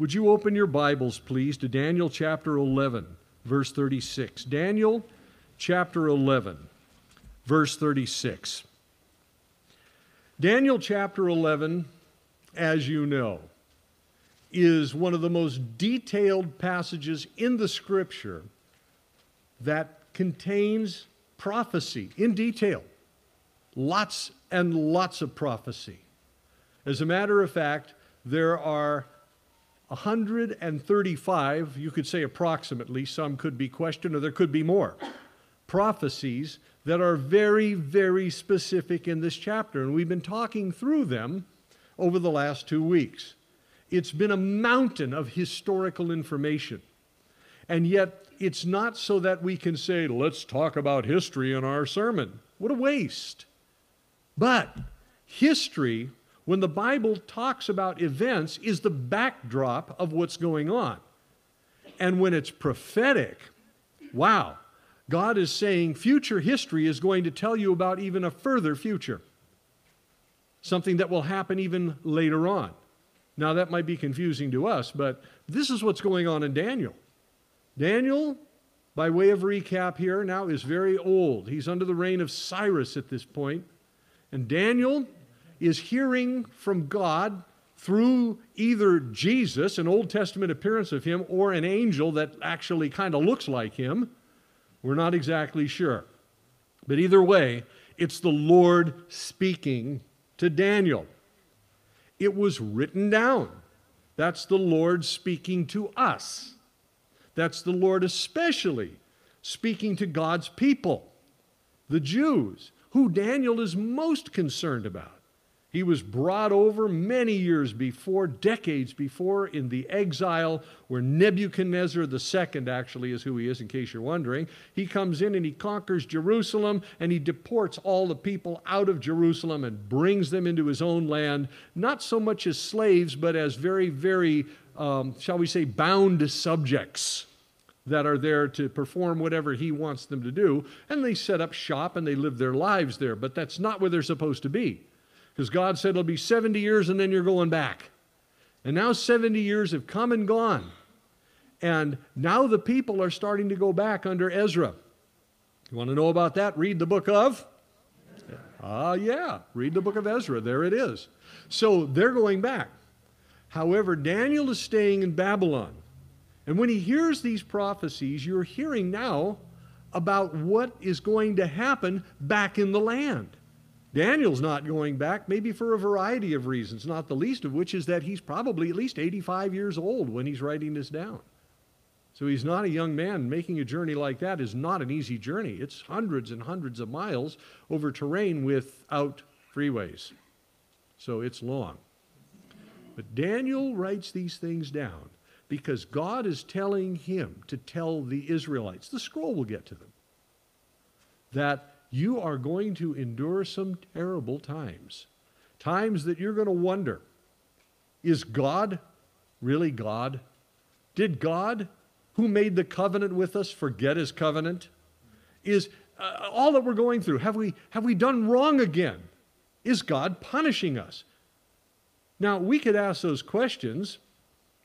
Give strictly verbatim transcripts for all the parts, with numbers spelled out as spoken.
Would you open your Bibles, please, to Daniel chapter eleven, verse thirty-six. Daniel chapter eleven, verse thirty-six. Daniel chapter eleven, as you know, is one of the most detailed passages in the Scripture that contains prophecy in detail. Lots and lots of prophecy. As a matter of fact, there are one hundred thirty-five, you could say approximately, some could be questioned or there could be more, prophecies that are very, very specific in this chapter. And we've been talking through them over the last two weeks. It's been a mountain of historical information. And yet, it's not so that we can say, let's talk about history in our sermon. What a waste. But history, when the Bible talks about events, is the backdrop of what's going on. And when it's prophetic, wow, God is saying future history is going to tell you about even a further future, something that will happen even later on. Now, that might be confusing to us, but this is what's going on in Daniel. Daniel, by way of recap here, now is very old. He's under the reign of Cyrus at this point. And Daniel is hearing from God through either Jesus, an Old Testament appearance of him, or an angel that actually kind of looks like him. We're not exactly sure. But either way, it's the Lord speaking to Daniel. It was written down. That's the Lord speaking to us. That's the Lord especially speaking to God's people, the Jews, who Daniel is most concerned about. He was brought over many years before, decades before, in the exile where Nebuchadnezzar the Second actually is who he is, in case you're wondering. He comes in and he conquers Jerusalem, and he deports all the people out of Jerusalem and brings them into his own land, not so much as slaves, but as very, very, um, shall we say, bound subjects that are there to perform whatever he wants them to do. And they set up shop and they live their lives there, but that's not where they're supposed to be. Because God said it'll be seventy years and then you're going back. And now seventy years have come and gone. And now the people are starting to go back under Ezra. You want to know about that? Read the book of? Ah, yeah. Read the book of Ezra. There it is. So they're going back. However, Daniel is staying in Babylon. And when he hears these prophecies, you're hearing now about what is going to happen back in the land. Daniel's not going back, maybe for a variety of reasons, not the least of which is that he's probably at least eighty-five years old when he's writing this down. So he's not a young man. Making a journey like that is not an easy journey. It's hundreds and hundreds of miles over terrain without freeways. So it's long. But Daniel writes these things down because God is telling him to tell the Israelites, the scroll will get to them, that you are going to endure some terrible times, times that you're going to wonder, is God really God? Did God, who made the covenant with us, forget his covenant? Is uh, all that we're going through, have we, have we done wrong again? Is God punishing us? Now, we could ask those questions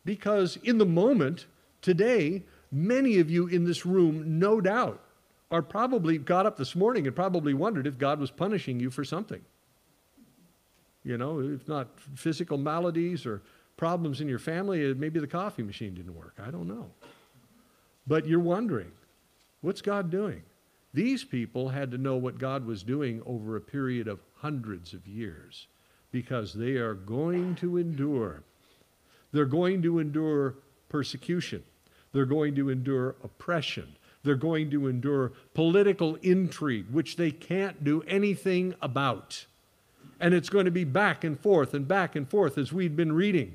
because in the moment, today, many of you in this room, no doubt, are probably got up this morning and probably wondered if God was punishing you for something. You know, if not physical maladies or problems in your family, maybe the coffee machine didn't work. I don't know. But you're wondering, what's God doing? These people had to know what God was doing over a period of hundreds of years because they are going to endure. They're going to endure persecution. They're going to endure oppression. They're going to endure political intrigue, which they can't do anything about. And it's going to be back and forth and back and forth, as we've been reading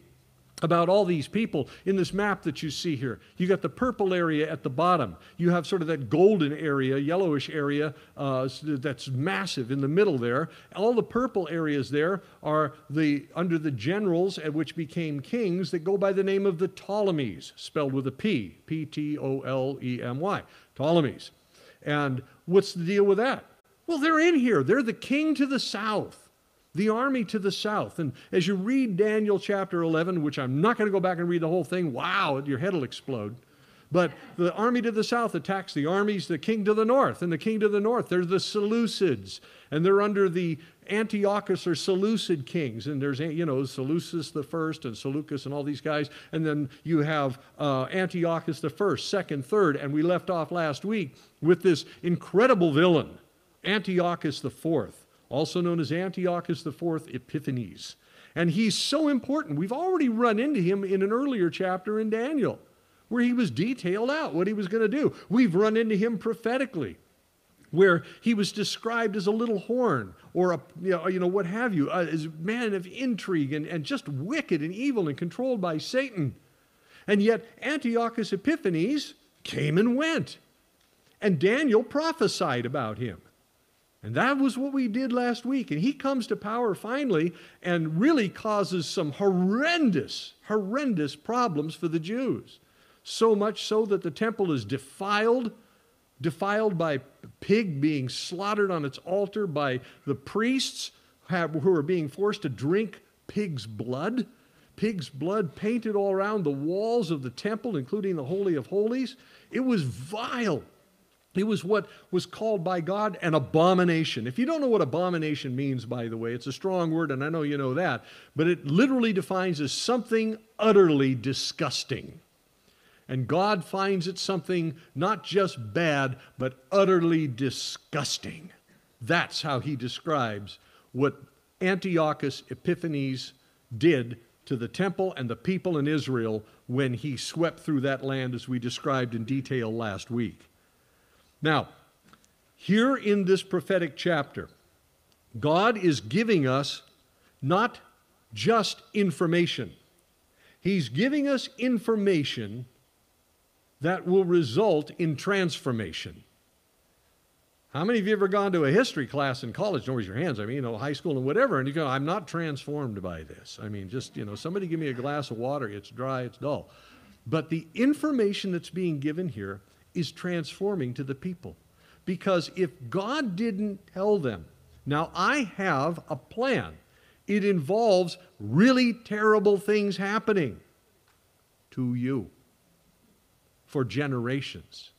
about all these people in this map that you see here. You got the purple area at the bottom. You have sort of that golden area, yellowish area uh, that's massive in the middle there. All the purple areas there are the under the generals, at which became kings, that go by the name of the Ptolemies, spelled with a P, P T O L E M Y, Ptolemies. And what's the deal with that? Well, they're in here. They're the king to the south. the army to the south. And as you read Daniel chapter eleven, which I'm not going to go back and read the whole thing, wow, your head will explode. But the army to the south attacks the armies, the king to the north, and the king to the north, they're the Seleucids, and they're under the Antiochus or Seleucid kings, and there's, you know, Seleucus the First and Seleucus and all these guys, and then you have uh, Antiochus the First, Second, Third, and we left off last week with this incredible villain, Antiochus the Fourth, also known as Antiochus the Fourth Epiphanes, and he's so important. We've already run into him in an earlier chapter in Daniel, where he was detailed out what he was going to do. We've run into him prophetically, where he was described as a little horn, or a, you know, you know what have you, a, as a man of intrigue and, and just wicked and evil and controlled by Satan. And yet Antiochus Epiphanes came and went, and Daniel prophesied about him. And that was what we did last week. And he comes to power finally and really causes some horrendous, horrendous problems for the Jews. So much so that the temple is defiled, defiled by pig being slaughtered on its altar by the priests have, who are being forced to drink pig's blood. Pig's blood painted all around the walls of the temple, including the Holy of Holies. It was vile. It was what was called by God an abomination. If you don't know what abomination means, by the way, it's a strong word, and I know you know that, but it literally defines as something utterly disgusting. And God finds it something not just bad, but utterly disgusting. That's how he describes what Antiochus Epiphanes did to the temple and the people in Israel when he swept through that land, as we described in detail last week. Now, here in this prophetic chapter, God is giving us not just information. He's giving us information that will result in transformation. How many of you ever gone to a history class in college? Don't raise your hands. I mean, you know, high school and whatever, and you go, I'm not transformed by this. I mean, just, you know, somebody give me a glass of water. It's dry, it's dull. But the information that's being given here is transforming to the people. Because if God didn't tell them, now I have a plan. It involves really terrible things happening to you. For generations.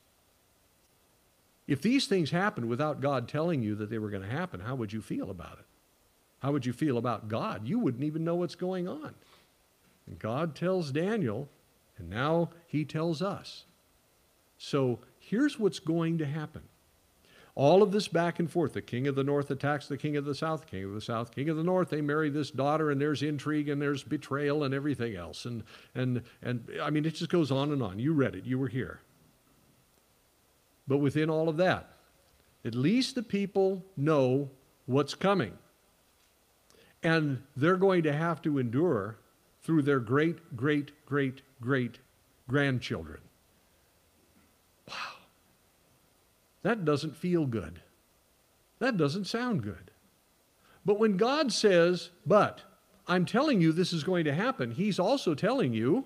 If these things happened without God telling you that they were going to happen, how would you feel about it? How would you feel about God? You wouldn't even know what's going on. And God tells Daniel, and now he tells us. So here's what's going to happen. All of this back and forth. The king of the north attacks the king of the south, king of the south, king of the north. They marry this daughter, and there's intrigue, and there's betrayal, and everything else. And, and, and I mean, it just goes on and on. You read it. You were here. But within all of that, at least the people know what's coming. And they're going to have to endure through their great, great, great, great grandchildren. Wow. That doesn't feel good. That doesn't sound good. But when God says, but I'm telling you this is going to happen, he's also telling you,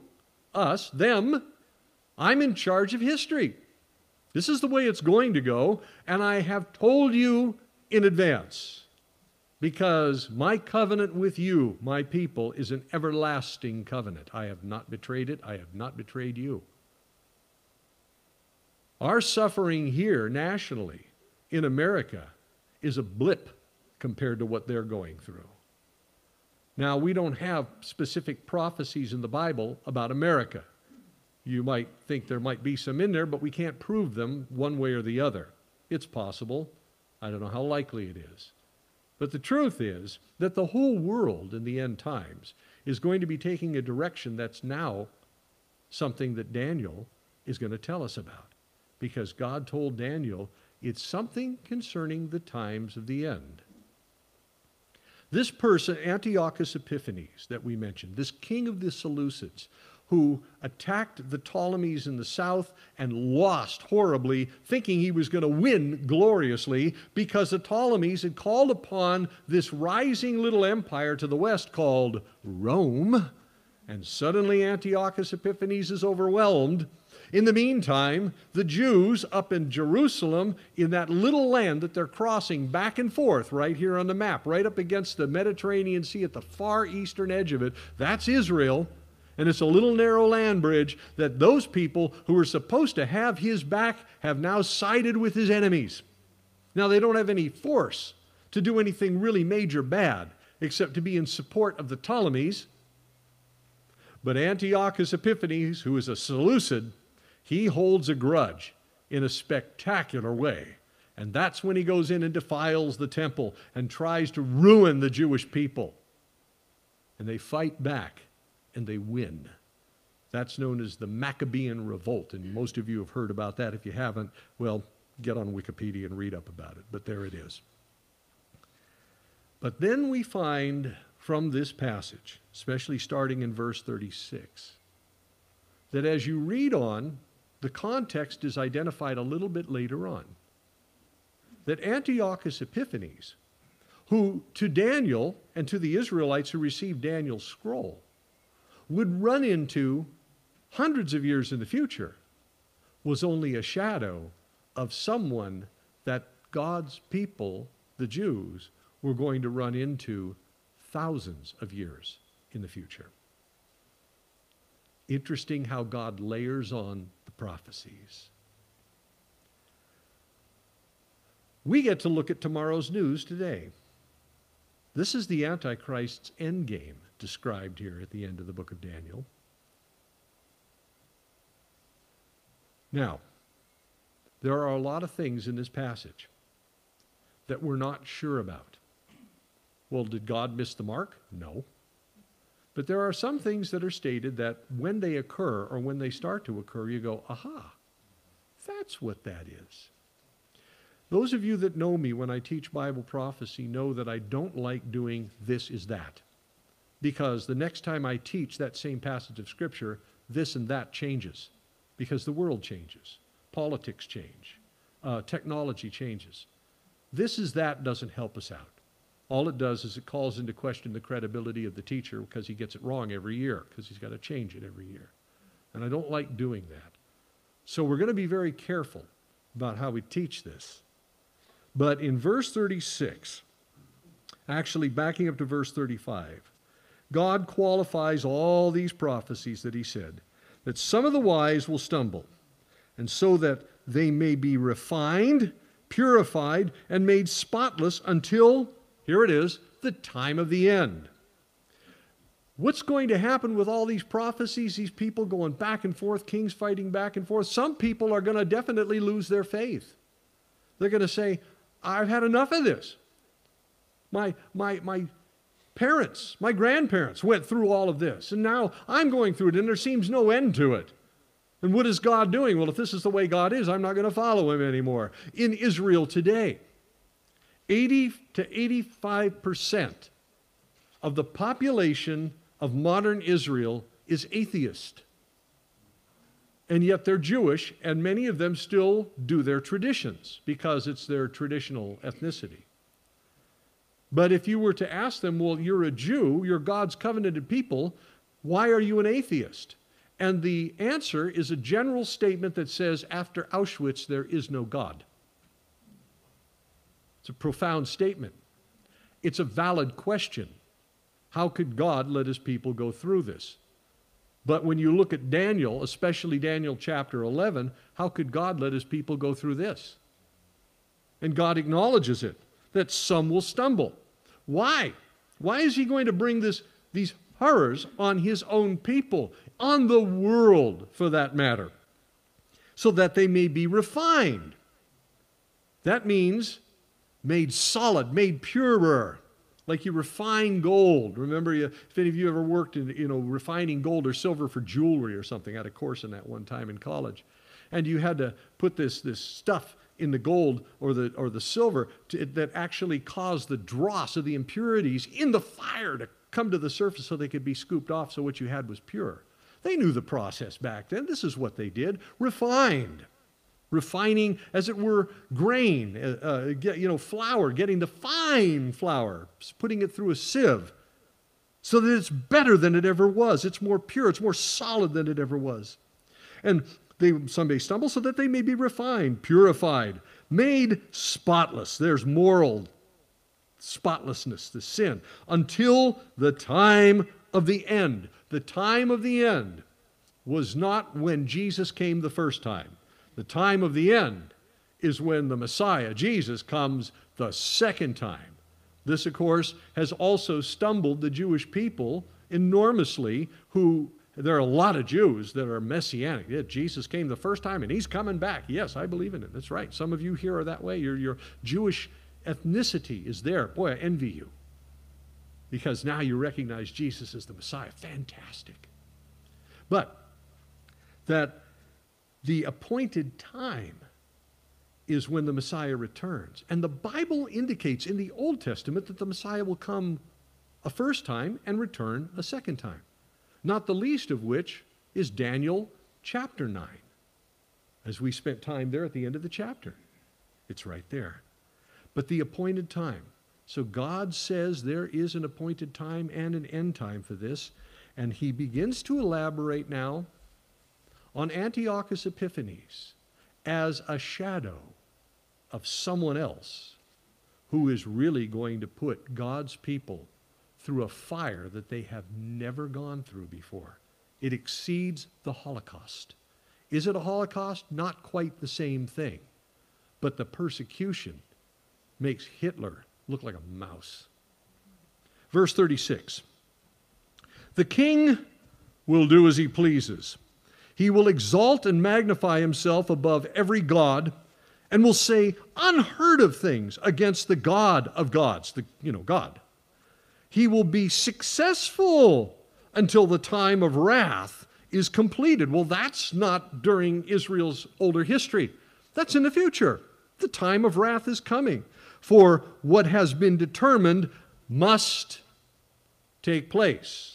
us, them, I'm in charge of history. This is the way it's going to go, and I have told you in advance, because my covenant with you, my people, is an everlasting covenant. I have not betrayed it. I have not betrayed you. Our suffering here nationally in America is a blip compared to what they're going through. Now, we don't have specific prophecies in the Bible about America. You might think there might be some in there, but we can't prove them one way or the other. It's possible. I don't know how likely it is. But the truth is that the whole world in the end times is going to be taking a direction that's now something that Daniel is going to tell us about. Because God told Daniel, it's something concerning the times of the end. This person, Antiochus Epiphanes, that we mentioned, this king of the Seleucids, who attacked the Ptolemies in the south and lost horribly, thinking he was going to win gloriously, because the Ptolemies had called upon this rising little empire to the west called Rome, and suddenly Antiochus Epiphanes is overwhelmed. In the meantime, the Jews up in Jerusalem, in that little land that they're crossing back and forth right here on the map, right up against the Mediterranean Sea at the far eastern edge of it, that's Israel. And it's a little narrow land bridge that those people who were supposed to have his back have now sided with his enemies. Now, they don't have any force to do anything really major bad, except to be in support of the Ptolemies. But Antiochus Epiphanes, who is a Seleucid, he holds a grudge in a spectacular way. And that's when he goes in and defiles the temple and tries to ruin the Jewish people. And they fight back and they win. That's known as the Maccabean Revolt. And most of you have heard about that. If you haven't, well, get on Wikipedia and read up about it. But there it is. But then we find from this passage, especially starting in verse thirty-six, that as you read on, the context is identified a little bit later on. That Antiochus Epiphanes, who to Daniel and to the Israelites who received Daniel's scroll, would run into hundreds of years in the future, was only a shadow of someone that God's people, the Jews, were going to run into thousands of years in the future. Interesting how God layers on the prophecies. We get to look at tomorrow's news today. This is the Antichrist's endgame described here at the end of the book of Daniel. Now, there are a lot of things in this passage that we're not sure about. Well, did God miss the mark? No. But there are some things that are stated that when they occur or when they start to occur, you go, aha, that's what that is. Those of you that know me when I teach Bible prophecy know that I don't like doing this is that. Because the next time I teach that same passage of Scripture, this and that changes. Because the world changes. Politics change. Uh, technology changes. This is that doesn't help us out. All it does is it calls into question the credibility of the teacher because he gets it wrong every year, because he's got to change it every year. And I don't like doing that. So we're going to be very careful about how we teach this. But in verse thirty-six, actually backing up to verse thirty-five, God qualifies all these prophecies that he said, that some of the wise will stumble, and so that they may be refined, purified, and made spotless until... here it is, the time of the end. What's going to happen with all these prophecies, these people going back and forth, kings fighting back and forth? Some people are going to definitely lose their faith. They're going to say, I've had enough of this. My, my, my parents, my grandparents went through all of this, and now I'm going through it, and there seems no end to it. And what is God doing? Well, if this is the way God is, I'm not going to follow him anymore. In Israel today, eighty to eighty-five percent of the population of modern Israel is atheist. And yet they're Jewish, and many of them still do their traditions because it's their traditional ethnicity. But if you were to ask them, well, you're a Jew, you're God's covenanted people, why are you an atheist? And the answer is a general statement that says, after Auschwitz, there is no God. It's a profound statement. It's a valid question. How could God let his people go through this? But when you look at Daniel, especially Daniel chapter eleven, how could God let his people go through this? And God acknowledges it, that some will stumble. Why? Why is he going to bring this, these horrors on his own people, on the world for that matter? So that they may be refined. That means... made solid, made purer, like you refine gold. Remember, you, if any of you ever worked in, you know, refining gold or silver for jewelry or something, I had a course in that one time in college. And you had to put this, this stuff in the gold or the, or the silver to, that actually caused the dross of the impurities in the fire to come to the surface so they could be scooped off, so what you had was pure. They knew the process back then. This is what they did, refined. Refining, as it were, grain, uh, get, you know, flour, getting the fine flour, putting it through a sieve so that it's better than it ever was. It's more pure. It's more solid than it ever was. And They, some may stumble, so that they may be refined, purified, made spotless. There's moral spotlessness, the sin, until the time of the end. The time of the end was not when Jesus came the first time. The time of the end is when the Messiah, Jesus, comes the second time. This, of course, has also stumbled the Jewish people enormously, who, there are a lot of Jews that are messianic. Yeah, Jesus came the first time and he's coming back. Yes, I believe in it. That's right. Some of you here are that way. Your, your Jewish ethnicity is there. Boy, I envy you, because now you recognize Jesus as the Messiah. Fantastic. But that the appointed time is when the Messiah returns. And the Bible indicates in the Old Testament that the Messiah will come a first time and return a second time, not the least of which is Daniel chapter nine, as we spent time there at the end of the chapter. It's right there. But the appointed time. So God says there is an appointed time and an end time for this, and he begins to elaborate now on Antiochus Epiphanes as a shadow of someone else who is really going to put God's people through a fire that they have never gone through before. It exceeds the Holocaust. Is it a Holocaust? Not quite the same thing, but the persecution makes Hitler look like a mouse. Verse thirty-six, the king will do as he pleases. He will exalt and magnify himself above every god, and will say unheard of things against the God of gods, the, you know, God. He will be successful until the time of wrath is completed. Well, that's not during Israel's older history. That's in the future. The time of wrath is coming, for what has been determined must take place.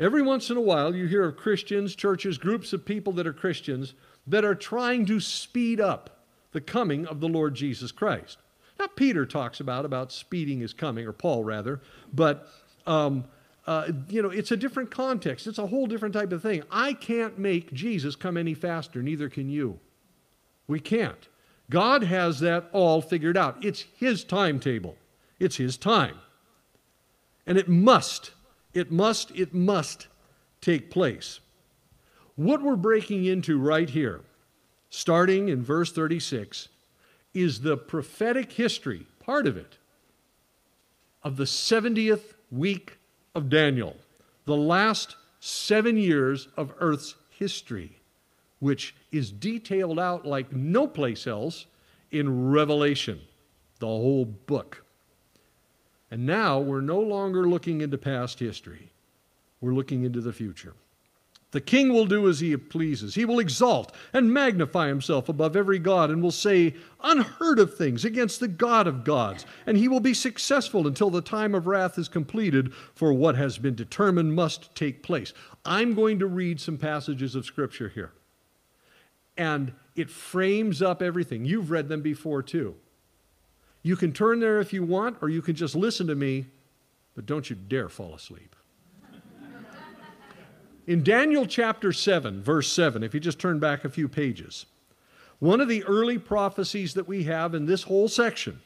Every once in a while, you hear of Christians, churches, groups of people that are Christians that are trying to speed up the coming of the Lord Jesus Christ. Now, Peter talks about, about speeding his coming, or Paul rather, but um, uh, you know, it's a different context. It's a whole different type of thing. I can't make Jesus come any faster, neither can you. We can't. God has that all figured out. It's his timetable. It's his time. And it must It must, it must take place. What we're breaking into right here, starting in verse thirty-six, is the prophetic history, part of it, of the seventieth week of Daniel, the last seven years of Earth's history, which is detailed out like no place else in Revelation, the whole book. And now we're no longer looking into past history. We're looking into the future. The king will do as he pleases. He will exalt and magnify himself above every god, and will say unheard of things against the God of gods. And he will be successful until the time of wrath is completed, for what has been determined must take place. I'm going to read some passages of Scripture here, and it frames up everything. You've read them before too. You can turn there if you want, or you can just listen to me, but don't you dare fall asleep. In Daniel chapter seven, verse seven, if you just turn back a few pages, one of the early prophecies that we have in this whole section,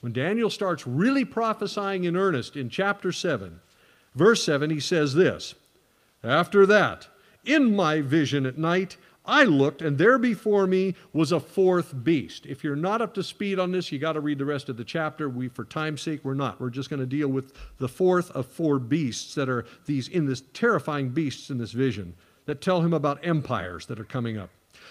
when Daniel starts really prophesying in earnest in chapter seven, verse seven, he says this, "After that, in my vision at night, I looked, and there before me was a fourth beast." If you're not up to speed on this, you got to read the rest of the chapter. We, for time's sake, we're not. We're just going to deal with the fourth of four beasts that are these in this terrifying beasts in this vision that tell him about empires that are coming up.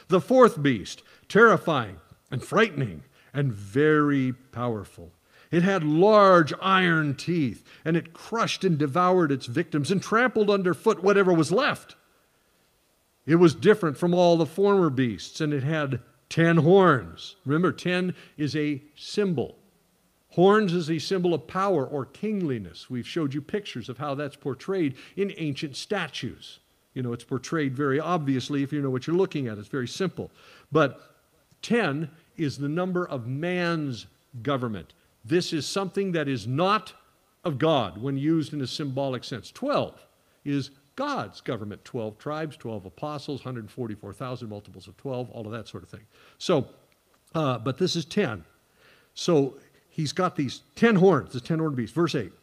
The fourth beast, terrifying and frightening and very powerful. It had large iron teeth, and it crushed and devoured its victims and trampled underfoot whatever was left. It was different from all the former beasts, and it had ten horns. Remember, ten is a symbol. Horns is a symbol of power or kingliness. We've showed you pictures of how that's portrayed in ancient statues. You know, it's portrayed very obviously if you know what you're looking at. It's very simple. But ten is the number of man's government. This is something that is not of God when used in a symbolic sense. twelve is God's government, twelve tribes, twelve apostles, one hundred forty-four thousand, multiples of twelve, all of that sort of thing. So, uh, but this is ten. So he's got these ten horns, the ten horned beast. Verse eight,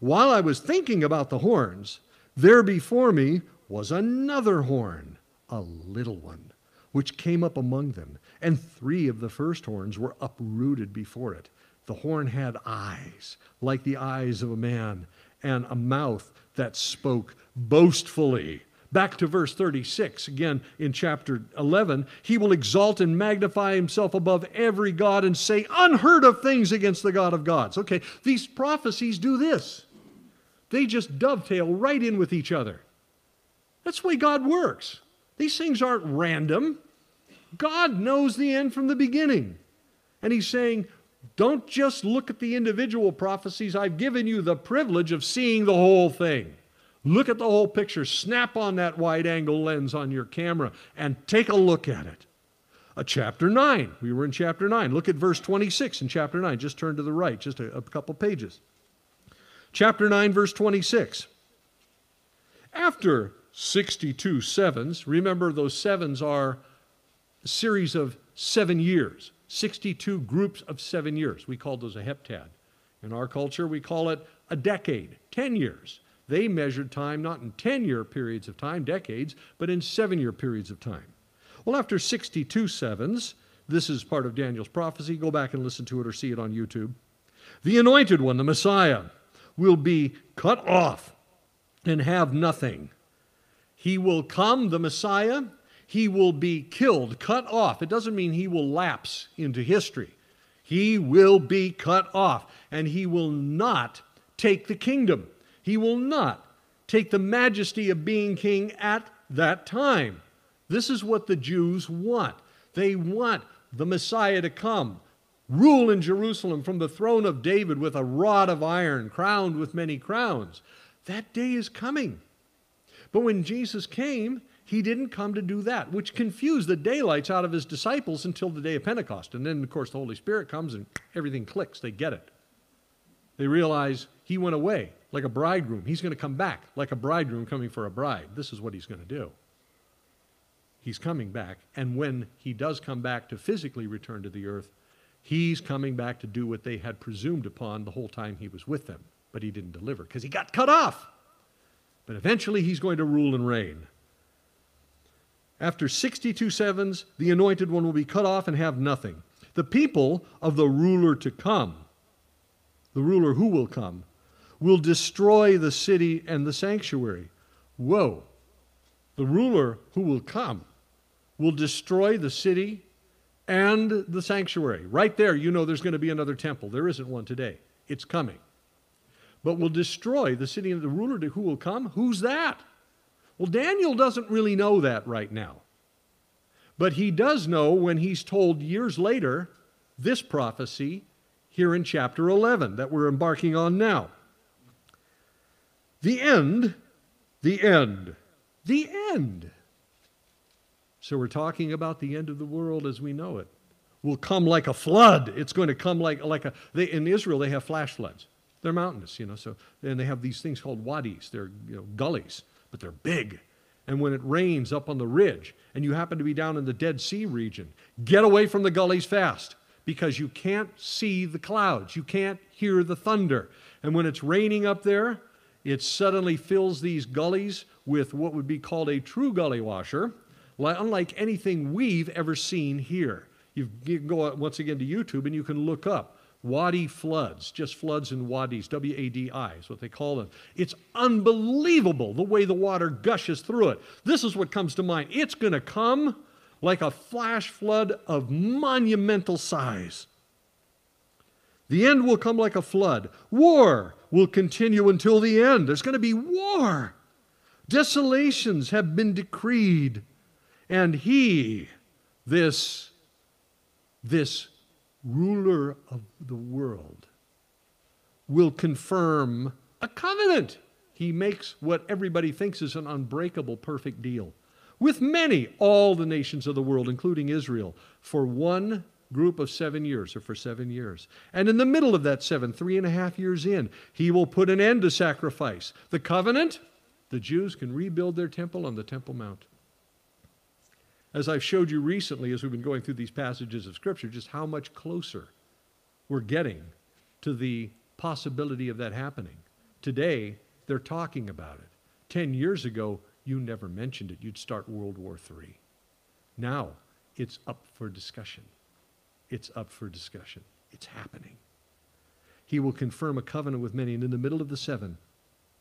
while I was thinking about the horns, there before me was another horn, a little one, which came up among them, and three of the first horns were uprooted before it. The horn had eyes like the eyes of a man, and a mouth that spoke boastfully. Back to verse thirty-six, again in chapter eleven, he will exalt and magnify himself above every god and say unheard of things against the God of gods. Okay, these prophecies do this. They just dovetail right in with each other. That's the way God works. These things aren't random. God knows the end from the beginning. And he's saying, don't just look at the individual prophecies. I've given you the privilege of seeing the whole thing. Look at the whole picture. Snap on that wide-angle lens on your camera and take a look at it. Uh, chapter nine. We were in chapter nine. Look at verse twenty-six in chapter nine. Just turn to the right, just a, a couple pages. Chapter nine, verse twenty-six. After sixty-two sevens, remember those sevens are a series of seven years. sixty-two groups of seven years. We called those a heptad. In our culture, we call it a decade, ten years. They measured time not in ten-year periods of time, decades, but in seven-year periods of time. Well, after sixty-two sevens, this is part of Daniel's prophecy. Go back and listen to it or see it on YouTube. The anointed one, the Messiah, will be cut off and have nothing. He will come, the Messiah. He will be killed, cut off. It doesn't mean he will lapse into history. He will be cut off, and he will not take the kingdom. He will not take the majesty of being king at that time. This is what the Jews want. They want the Messiah to come, rule in Jerusalem from the throne of David with a rod of iron, crowned with many crowns. That day is coming. But when Jesus came, he didn't come to do that, which confused the daylights out of his disciples until the day of Pentecost. And then, of course, the Holy Spirit comes and everything clicks. They get it. They realize he went away like a bridegroom. He's going to come back like a bridegroom coming for a bride. This is what he's going to do. He's coming back. And when he does come back to physically return to the earth, he's coming back to do what they had presumed upon the whole time he was with them. But he didn't deliver because he got cut off. But eventually he's going to rule and reign. After sixty-two sevens, the anointed one will be cut off and have nothing. The people of the ruler to come, the ruler who will come, will destroy the city and the sanctuary. Whoa! The ruler who will come will destroy the city and the sanctuary. Right there, you know there's going to be another temple. There isn't one today. It's coming. But will destroy the city and the ruler to who will come? Who's that? Well, Daniel doesn't really know that right now. But he does know when he's told years later this prophecy here in chapter eleven that we're embarking on now. The end, the end, the end. So we're talking about the end of the world as we know it. Will come like a flood. It's going to come like, like a... They, in Israel, they have flash floods. They're mountainous, you know, so... And they have these things called wadis. They're, you know, gullies. But they're big. And when it rains up on the ridge and you happen to be down in the Dead Sea region, get away from the gullies fast because you can't see the clouds. You can't hear the thunder. And when it's raining up there, it suddenly fills these gullies with what would be called a true gully washer, unlike anything we've ever seen here. You've, you can go once again to YouTube and you can look up wadi floods, just floods in wadis, W A D I is what they call them. It's unbelievable the way the water gushes through it. This is what comes to mind. It's going to come like a flash flood of monumental size. The end will come like a flood. War will continue until the end. There's going to be war. Desolations have been decreed. And he, this, this ruler of the world, will confirm a covenant. He makes what everybody thinks is an unbreakable, perfect deal with many, all the nations of the world, including Israel, for one group of seven years, or for seven years. And in the middle of that seven, three and a half years in, he will put an end to sacrifice. The covenant the Jews can rebuild their temple on the Temple Mount. As I've showed you recently, as we've been going through these passages of Scripture, just how much closer we're getting to the possibility of that happening. Today, they're talking about it. Ten years ago, you never mentioned it. You'd start World War Three. Now, it's up for discussion. It's up for discussion. It's happening. He will confirm a covenant with many, and in the middle of the seven,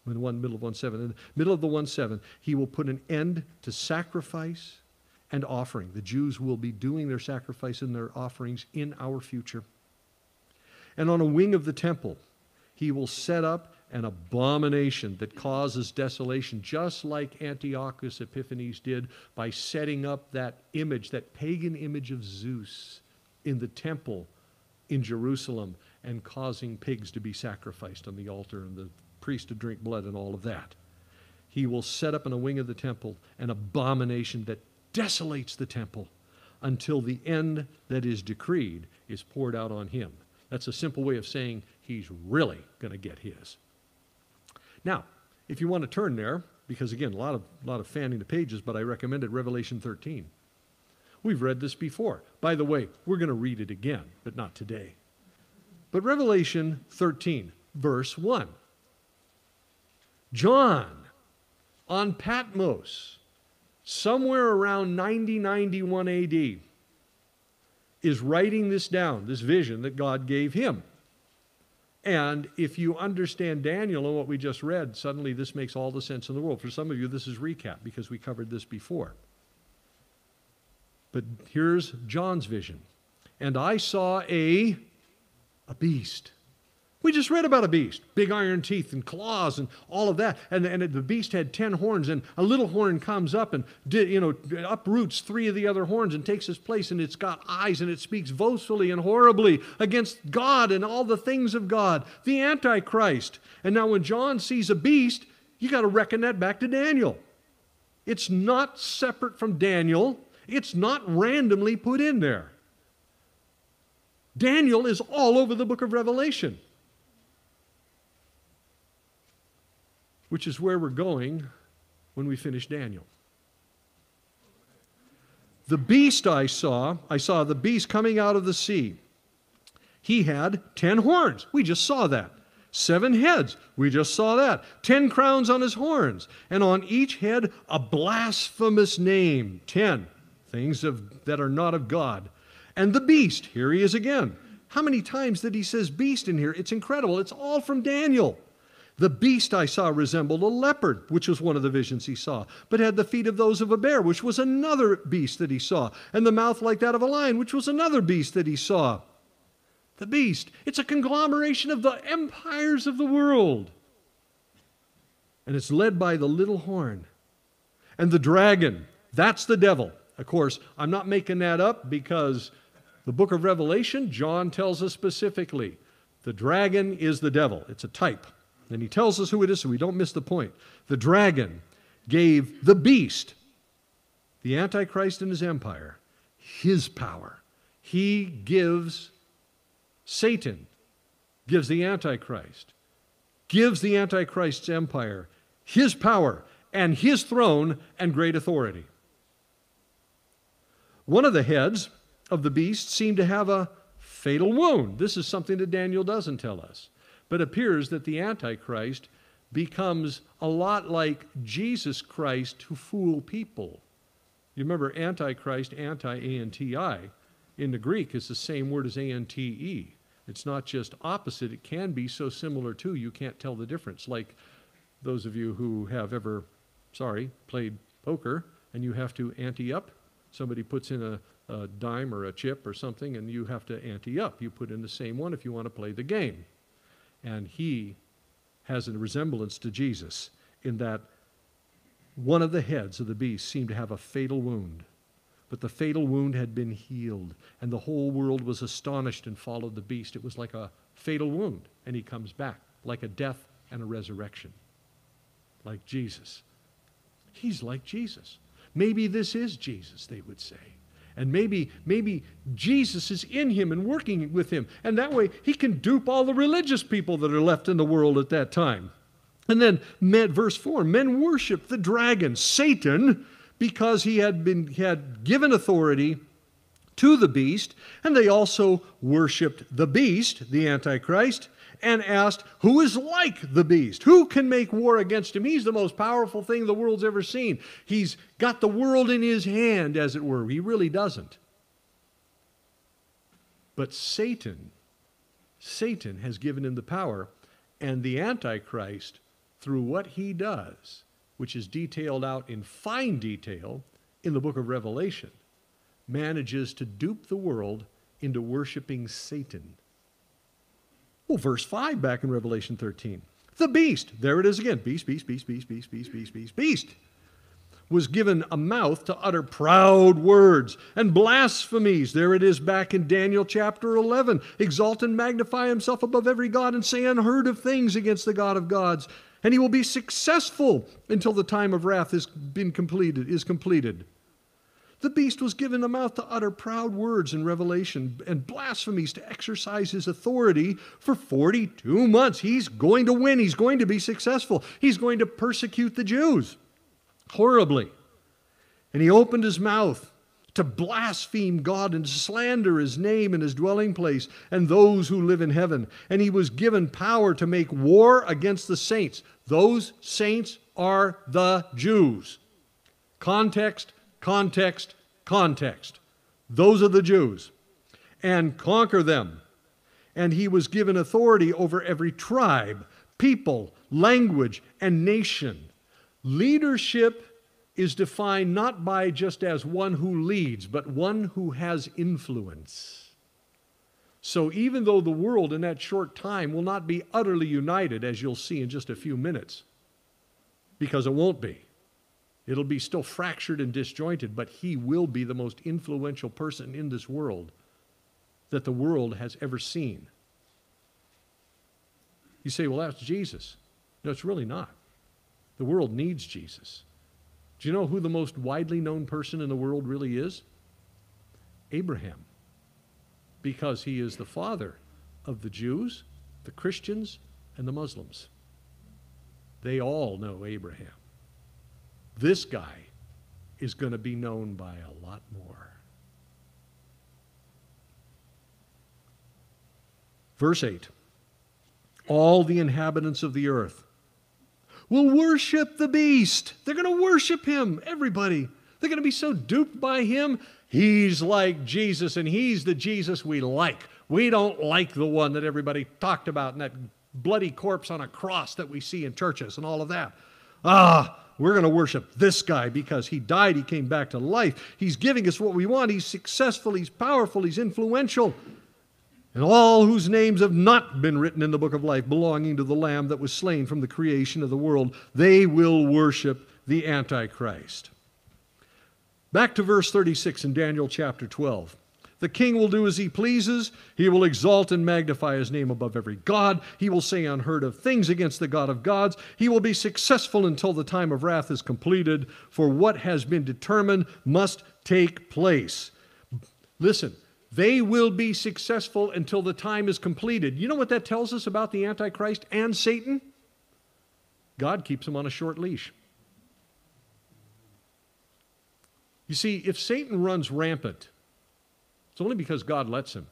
in the one, middle of one seven, in the middle of the one seven, he will put an end to sacrifice and offering. The Jews will be doing their sacrifice and their offerings in our future. And on a wing of the temple, he will set up an abomination that causes desolation, just like Antiochus Epiphanes did by setting up that image, that pagan image of Zeus in the temple in Jerusalem and causing pigs to be sacrificed on the altar and the priest to drink blood and all of that. He will set up on a wing of the temple an abomination that desolates the temple until the end that is decreed is poured out on him. That's a simple way of saying he's really going to get his. Now, if you want to turn there, because again, a lot of, a lot of fanning the pages, but I recommended Revelation thirteen. We've read this before. By the way, we're going to read it again, but not today. But Revelation thirteen, verse one. John on Patmos, somewhere around ninety, ninety-one A D, is writing this down, this vision that God gave him. And if you understand Daniel and what we just read, suddenly this makes all the sense in the world. For some of you, this is recap because we covered this before. But here's John's vision. And I saw a, a beast. We just read about a beast, big iron teeth and claws and all of that. And, and the beast had ten horns, and a little horn comes up and did, you know, uproots three of the other horns and takes his place, and it's got eyes, and it speaks boastfully and horribly against God and all the things of God, the Antichrist. And now when John sees a beast, you got to reckon that back to Daniel. It's not separate from Daniel. It's not randomly put in there. Daniel is all over the book of Revelation, which is where we're going when we finish Daniel. The beast I saw, I saw the beast coming out of the sea. He had ten horns. We just saw that. Seven heads. We just saw that. Ten crowns on his horns. And on each head, a blasphemous name. Ten things of, that are not of God. And the beast, here he is again. How many times did he says beast in here? It's incredible. It's all from Daniel. The beast I saw resembled a leopard, which was one of the visions he saw, but had the feet of those of a bear, which was another beast that he saw, and the mouth like that of a lion, which was another beast that he saw. The beast, it's a conglomeration of the empires of the world. And it's led by the little horn. And the dragon, that's the devil. Of course, I'm not making that up because the book of Revelation, John tells us specifically, the dragon is the devil. It's a type. And he tells us who it is so we don't miss the point. The dragon gave the beast, the Antichrist and his empire, his power. He gives, Satan gives the Antichrist, gives the Antichrist's empire his power and his throne and great authority. One of the heads of the beast seemed to have a fatal wound. This is something that Daniel doesn't tell us. But it appears that the Antichrist becomes a lot like Jesus Christ to fool people. You remember Antichrist, anti, A N T I, in the Greek is the same word as A N T E. It's not just opposite. It can be so similar too, you can't tell the difference. Like those of you who have ever, sorry, played poker, and you have to ante up. Somebody puts in a, a dime or a chip or something, and you have to ante up. You put in the same one if you want to play the game. And he has a resemblance to Jesus in that one of the heads of the beast seemed to have a fatal wound. But the fatal wound had been healed, and the whole world was astonished and followed the beast. It was like a fatal wound, and he comes back like a death and a resurrection, like Jesus. He's like Jesus. Maybe this is Jesus, they would say. And maybe, maybe Jesus is in him and working with him. And that way he can dupe all the religious people that are left in the world at that time. And then men, verse four, men worshiped the dragon, Satan, because he had been he had given authority to the beast, and they also worshiped the beast, the Antichrist, and asked, who is like the beast? Who can make war against him? He's the most powerful thing the world's ever seen. He's got the world in his hand, as it were. He really doesn't. But Satan, Satan has given him the power, and the Antichrist, through what he does, which is detailed out in fine detail in the book of Revelation, manages to dupe the world into worshiping Satan. Well, verse five back in Revelation thirteen. The beast, there it is again, beast, beast, beast, beast, beast, beast, beast, beast, beast, was given a mouth to utter proud words and blasphemies. There it is back in Daniel chapter eleven. Exalt and magnify himself above every god and say unheard of things against the God of gods. And he will be successful until the time of wrath has been completed, is completed. The beast was given a mouth to utter proud words in Revelation and blasphemies to exercise his authority for forty-two months. He's going to win. He's going to be successful. He's going to persecute the Jews horribly. And he opened his mouth to blaspheme God and slander his name and his dwelling place and those who live in heaven. And he was given power to make war against the saints. Those saints are the Jews. Context. Context, context. Those are the Jews. And conquer them. And he was given authority over every tribe, people, language, and nation. Leadership is defined not by just as one who leads, but one who has influence. So even though the world in that short time will not be utterly united, as you'll see in just a few minutes, because it won't be. It'll be still fractured and disjointed, but he will be the most influential person in this world that the world has ever seen. You say, well, that's Jesus. No, it's really not. The world needs Jesus. Do you know who the most widely known person in the world really is? Abraham. Because he is the father of the Jews, the Christians, and the Muslims. They all know Abraham. This guy is going to be known by a lot more. Verse eight. All the inhabitants of the earth will worship the beast. They're going to worship him, everybody. They're going to be so duped by him. He's like Jesus, and he's the Jesus we like. We don't like the one that everybody talked about and that bloody corpse on a cross that we see in churches and all of that. Ah, we're going to worship this guy because he died, he came back to life. He's giving us what we want. He's successful, he's powerful, he's influential. And all whose names have not been written in the book of life belonging to the Lamb that was slain from the creation of the world, they will worship the Antichrist. Back to verse thirty-six in Daniel chapter twelve. The king will do as he pleases. He will exalt and magnify his name above every god. He will say unheard of things against the God of gods. He will be successful until the time of wrath is completed, for what has been determined must take place. Listen, they will be successful until the time is completed. You know what that tells us about the Antichrist and Satan? God keeps him on a short leash. You see, if Satan runs rampant, it's only because God lets him.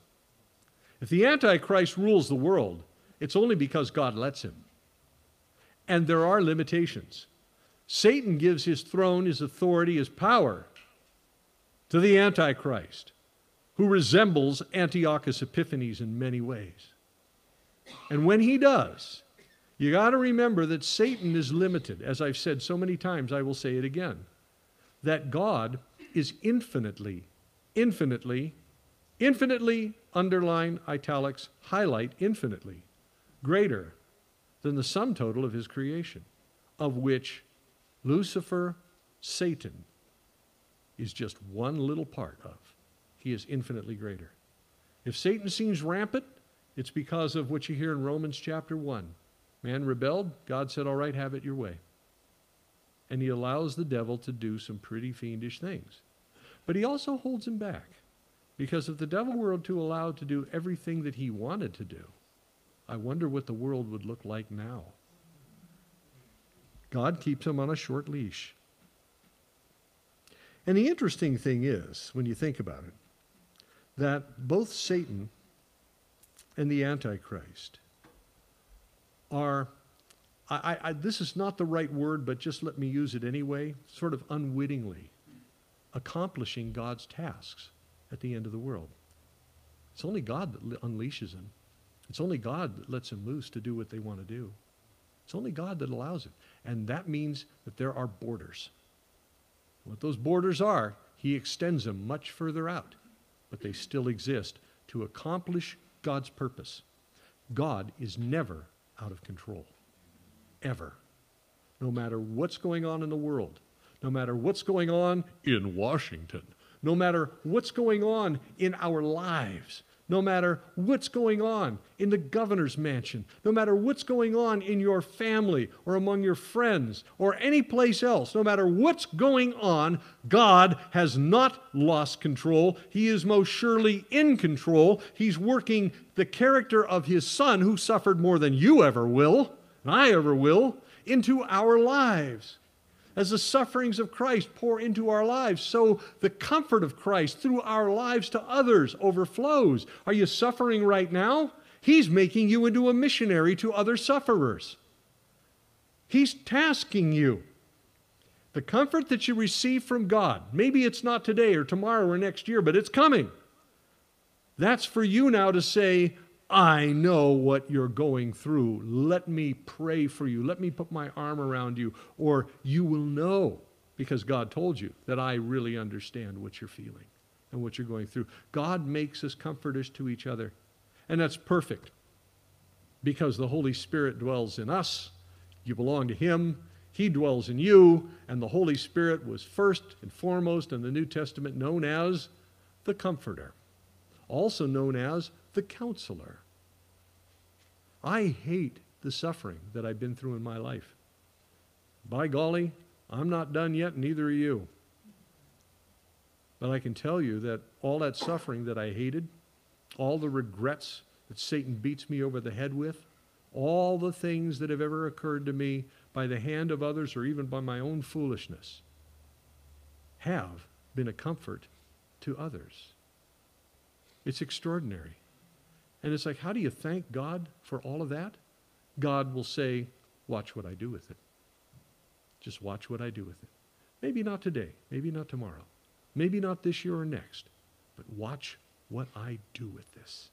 If the Antichrist rules the world, it's only because God lets him. And there are limitations. Satan gives his throne, his authority, his power to the Antichrist, who resembles Antiochus Epiphanes in many ways. And when he does, you got to remember that Satan is limited. As I've said so many times, I will say it again, that God is infinitely, infinitely Infinitely, underline, italics, highlight, infinitely greater than the sum total of his creation, of which Lucifer, Satan, is just one little part of. He is infinitely greater. If Satan seems rampant, it's because of what you hear in Romans chapter one. Man rebelled, God said, all right, have it your way. And he allows the devil to do some pretty fiendish things. But he also holds him back. Because if the devil were to allow to do everything that he wanted to do, I wonder what the world would look like now. God keeps him on a short leash. And the interesting thing is, when you think about it, that both Satan and the Antichrist are, I, I, this is not the right word, but just let me use it anyway, sort of unwittingly accomplishing God's tasks at the end of the world. It's only God that unleashes him. It's only God that lets him loose to do what they want to do. It's only God that allows it. And that means that there are borders. What those borders are, he extends them much further out, but they still exist to accomplish God's purpose. God is never out of control, ever. No matter what's going on in the world, no matter what's going on in Washington, no matter what's going on in our lives, no matter what's going on in the governor's mansion, no matter what's going on in your family or among your friends or any place else, no matter what's going on, God has not lost control. He is most surely in control. He's working the character of his son, who suffered more than you ever will, and I ever will, into our lives. As the sufferings of Christ pour into our lives, so the comfort of Christ through our lives to others overflows. Are you suffering right now? He's making you into a missionary to other sufferers. He's tasking you. The comfort that you receive from God, maybe it's not today or tomorrow or next year, but it's coming. That's for you now to say, I know what you're going through. Let me pray for you. Let me put my arm around you. Or you will know, because God told you, that I really understand what you're feeling and what you're going through. God makes us comforters to each other. And that's perfect, because the Holy Spirit dwells in us. You belong to him. He dwells in you. And the Holy Spirit was first and foremost in the New Testament known as the Comforter, also known as the Counselor. I hate the suffering that I've been through in my life. By golly, I'm not done yet, neither are you. But I can tell you that all that suffering that I hated, all the regrets that Satan beats me over the head with, all the things that have ever occurred to me by the hand of others or even by my own foolishness, have been a comfort to others. It's extraordinary. And it's like, how do you thank God for all of that? God will say, watch what I do with it. Just watch what I do with it. Maybe not today, maybe not tomorrow, maybe not this year or next, but watch what I do with this.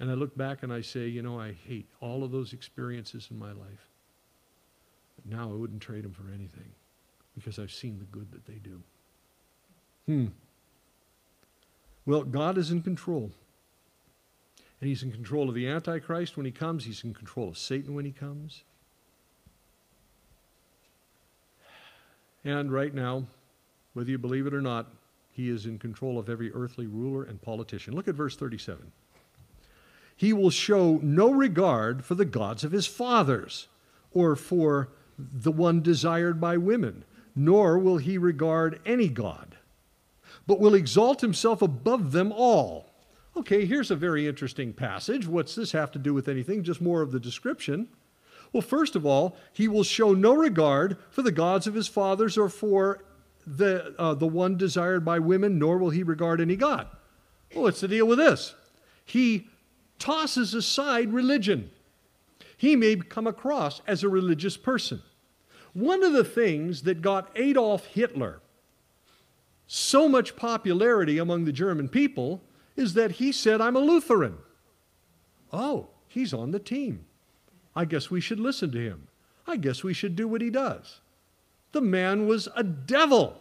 And I look back and I say, you know, I hate all of those experiences in my life. But now I wouldn't trade them for anything, because I've seen the good that they do. Hmm. Well, God is in control. And he's in control of the Antichrist when he comes. He's in control of Satan when he comes. And right now, whether you believe it or not, he is in control of every earthly ruler and politician. Look at verse thirty-seven. He will show no regard for the gods of his fathers, or for the one desired by women, nor will he regard any god, but will exalt himself above them all. Okay, here's a very interesting passage. What's this have to do with anything? Just more of the description. Well, first of all, he will show no regard for the gods of his fathers or for the, uh, the one desired by women, nor will he regard any god. Well, what's the deal with this? He tosses aside religion. He may come across as a religious person. One of the things that got Adolf Hitler so much popularity among the German people is that he said, I'm a Lutheran. Oh, he's on the team. I guess we should listen to him. I guess we should do what he does. The man was a devil.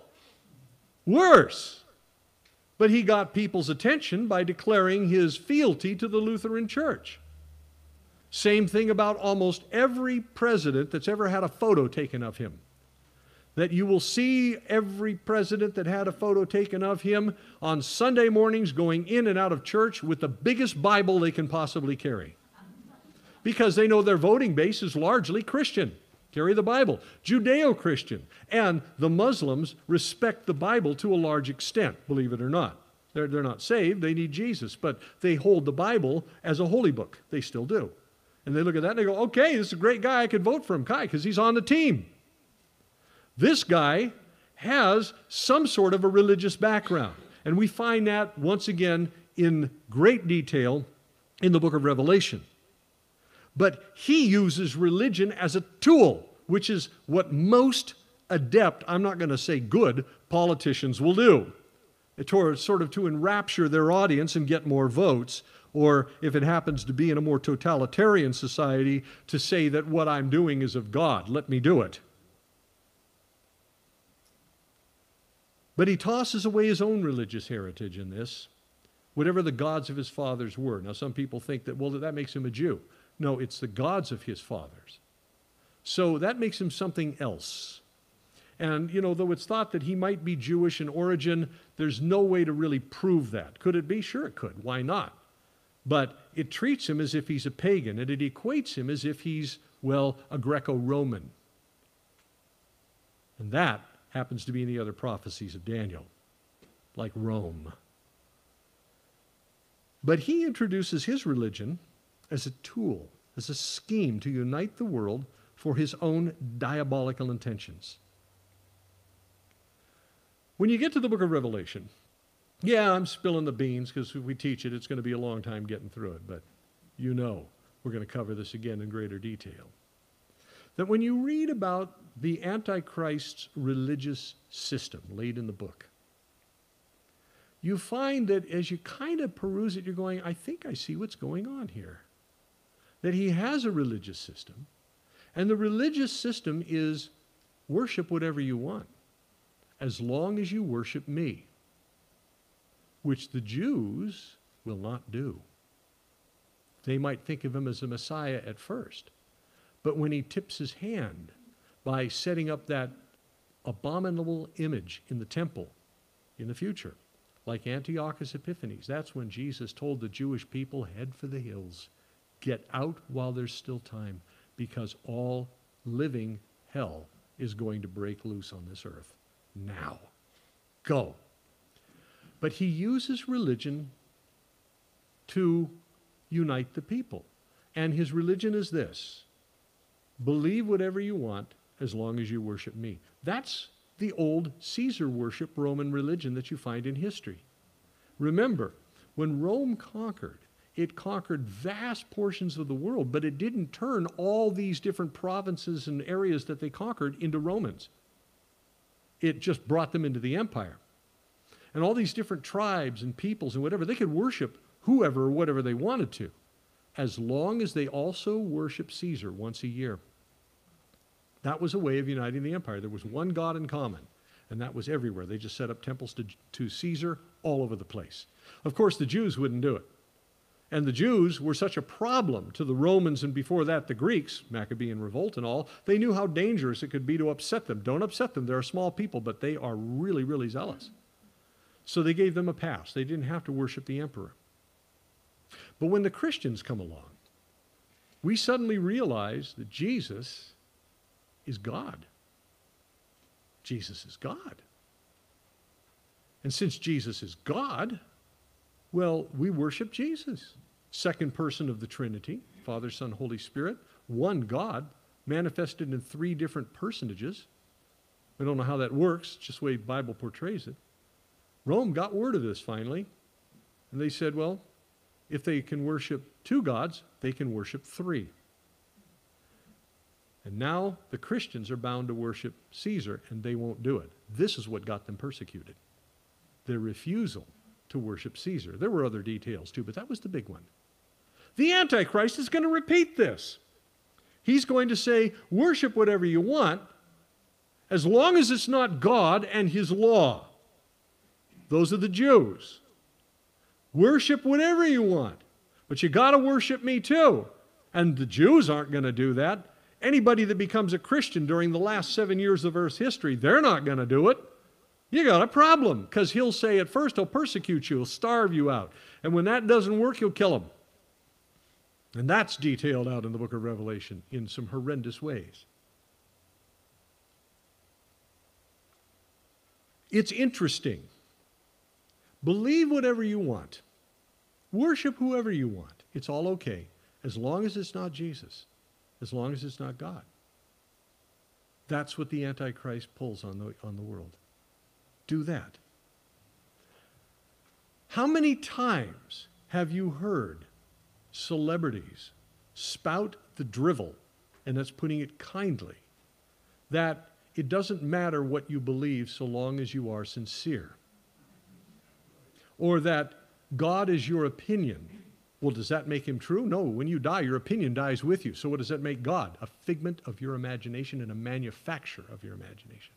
Worse. But he got people's attention by declaring his fealty to the Lutheran Church. Same thing about almost every president that's ever had a photo taken of him. That you will see every president that had a photo taken of him on Sunday mornings going in and out of church with the biggest Bible they can possibly carry. Because they know their voting base is largely Christian. Carry the Bible. Judeo-Christian. And the Muslims respect the Bible to a large extent, believe it or not. They're, they're not saved. They need Jesus. But they hold the Bible as a holy book. They still do. And they look at that and they go, okay, this is a great guy. I could vote for him. Kai, because he's on the team. This guy has some sort of a religious background. And we find that once again in great detail in the book of Revelation. But he uses religion as a tool, which is what most adept, I'm not going to say good, politicians will do. It's sort of to enrapture their audience and get more votes, or if it happens to be in a more totalitarian society, to say that what I'm doing is of God. Let me do it. But he tosses away his own religious heritage in this, whatever the gods of his fathers were. Now, some people think that, well, that makes him a Jew. No, it's the gods of his fathers. So that makes him something else. And, you know, though it's thought that he might be Jewish in origin, there's no way to really prove that. Could it be? Sure it could. Why not? But it treats him as if he's a pagan, and it equates him as if he's, well, a Greco-Roman. And that happens to be in the other prophecies of Daniel, like Rome. But he introduces his religion as a tool, as a scheme to unite the world for his own diabolical intentions. When you get to the book of Revelation, yeah, I'm spilling the beans because if we teach it, it's going to be a long time getting through it, but you know we're going to cover this again in greater detail. That when you read about the Antichrist's religious system laid in the book, you find that as you kind of peruse it, you're going, I think I see what's going on here. That he has a religious system, and the religious system is worship whatever you want, as long as you worship me, which the Jews will not do. They might think of him as the Messiah at first, but when he tips his hand by setting up that abominable image in the temple in the future, like Antiochus Epiphanes, that's when Jesus told the Jewish people, head for the hills, get out while there's still time, because all living hell is going to break loose on this earth. Now, go. But he uses religion to unite the people. And his religion is this: believe whatever you want as long as you worship me. That's the old Caesar worship Roman religion that you find in history. Remember, when Rome conquered, it conquered vast portions of the world, but it didn't turn all these different provinces and areas that they conquered into Romans. It just brought them into the empire. And all these different tribes and peoples and whatever, they could worship whoever or whatever they wanted to, as long as they also worship Caesar once a year. That was a way of uniting the empire. There was one God in common, and that was everywhere. They just set up temples to, to Caesar all over the place. Of course, the Jews wouldn't do it. And the Jews were such a problem to the Romans, and before that the Greeks, Maccabean Revolt and all, they knew how dangerous it could be to upset them. Don't upset them. They're a small people, but they are really, really zealous. So they gave them a pass. They didn't have to worship the emperor. But when the Christians come along, we suddenly realize that Jesus is God. Jesus is God. And since Jesus is God, well, we worship Jesus, second person of the Trinity, Father, Son, Holy Spirit, one God, manifested in three different personages. We don't know how that works, it's just the way the Bible portrays it. Rome got word of this finally, and they said, well, if they can worship two gods, they can worship three. And now the Christians are bound to worship Caesar, and they won't do it. This is what got them persecuted, their refusal to worship Caesar. There were other details too, but that was the big one. The Antichrist is going to repeat this. He's going to say, worship whatever you want, as long as it's not God and his law. Those are the Jews. Worship whatever you want, but you got to worship me too. And the Jews aren't going to do that. Anybody that becomes a Christian during the last seven years of Earth's history, they're not going to do it. You got a problem, because he'll say at first he'll persecute you, he'll starve you out. And when that doesn't work, he'll kill him. And that's detailed out in the book of Revelation in some horrendous ways. It's interesting. Believe whatever you want. Worship whoever you want. It's all okay, as long as it's not Jesus, as long as it's not God. That's what the Antichrist pulls on the, on the world. Do that. How many times have you heard celebrities spout the drivel, and that's putting it kindly, that it doesn't matter what you believe so long as you are sincere? Or that God is your opinion. Well, does that make him true? No, when you die, your opinion dies with you. So what does that make God? A figment of your imagination and a manufacture of your imagination.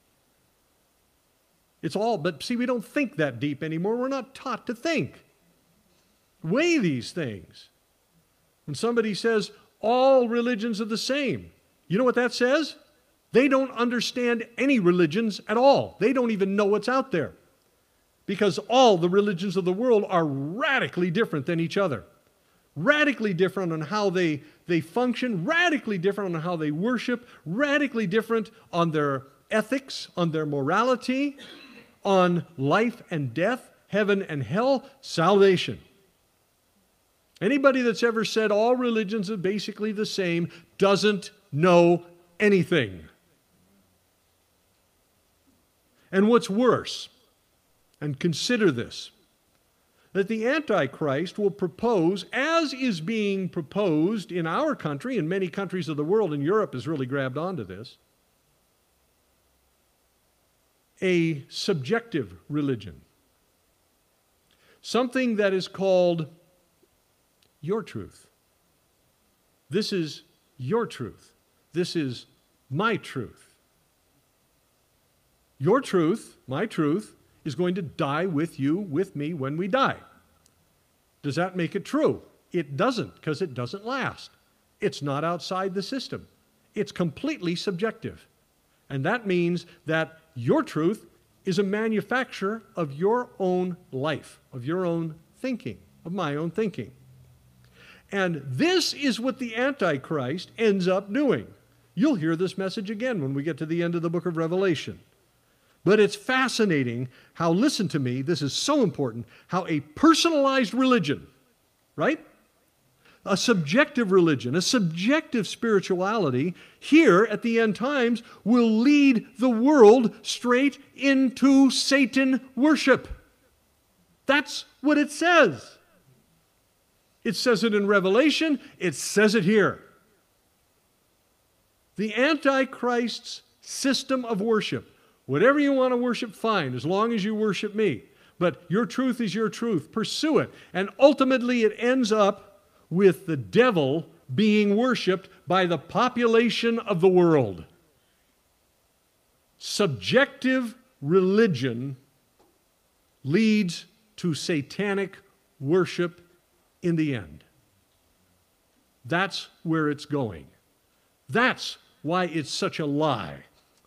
It's all, but see, we don't think that deep anymore. We're not taught to think. Weigh these things. When somebody says, all religions are the same, you know what that says? They don't understand any religions at all. They don't even know what's out there. Because all the religions of the world are radically different than each other. Radically different on how they, they function, radically different on how they worship, radically different on their ethics, on their morality, on life and death, heaven and hell, salvation. Anybody that's ever said all religions are basically the same doesn't know anything. And what's worse, and consider this, that the Antichrist will propose, as is being proposed in our country and many countries of the world, and Europe has really grabbed onto this, a subjective religion. Something that is called your truth. This is your truth. This is my truth. Your truth, my truth, is going to die with you, with me, when we die. Does that make it true? It doesn't, because it doesn't last. It's not outside the system. It's completely subjective. And that means that your truth is a manufacture of your own life, of your own thinking, of my own thinking. And this is what the Antichrist ends up doing. You'll hear this message again when we get to the end of the book of Revelation. But it's fascinating how, listen to me, this is so important, how a personalized religion, right? A subjective religion, a subjective spirituality here at the end times will lead the world straight into Satan worship. That's what it says. It says it in Revelation. It says it here. The Antichrist's system of worship. Whatever you want to worship, fine, as long as you worship me. But your truth is your truth. Pursue it. And ultimately it ends up with the devil being worshiped by the population of the world. Subjective religion leads to satanic worship in the end. That's where it's going. That's why it's such a lie.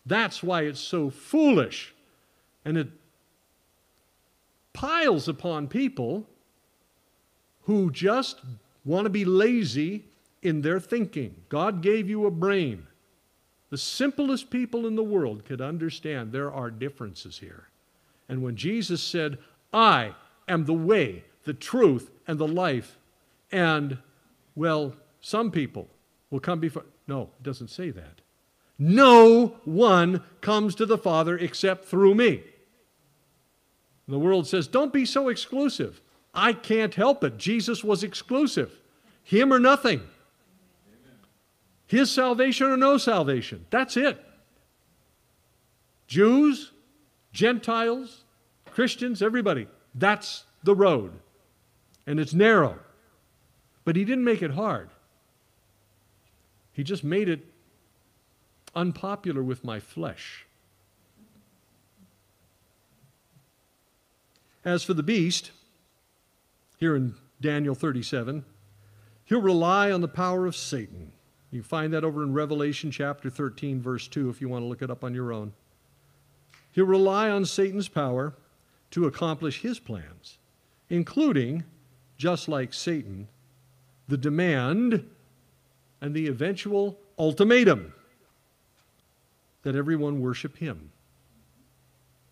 That's why it's so foolish. And it piles upon people who just want to be lazy in their thinking. God gave you a brain. The simplest people in the world could understand there are differences here. And when Jesus said, I am the way, the truth, and the life, and, well, some people will come before. No, it doesn't say that. No one comes to the Father except through me. And the world says, don't be so exclusive. I can't help it. Jesus was exclusive. Him or nothing. Amen. His salvation or no salvation. That's it. Jews, Gentiles, Christians, everybody. That's the road. And it's narrow. But he didn't make it hard. He just made it unpopular with my flesh. As for the beast, here in Daniel thirty-seven, he'll rely on the power of Satan. You find that over in Revelation chapter thirteen, verse two, if you want to look it up on your own. He'll rely on Satan's power to accomplish his plans, including, just like Satan, the demand and the eventual ultimatum that everyone worship him.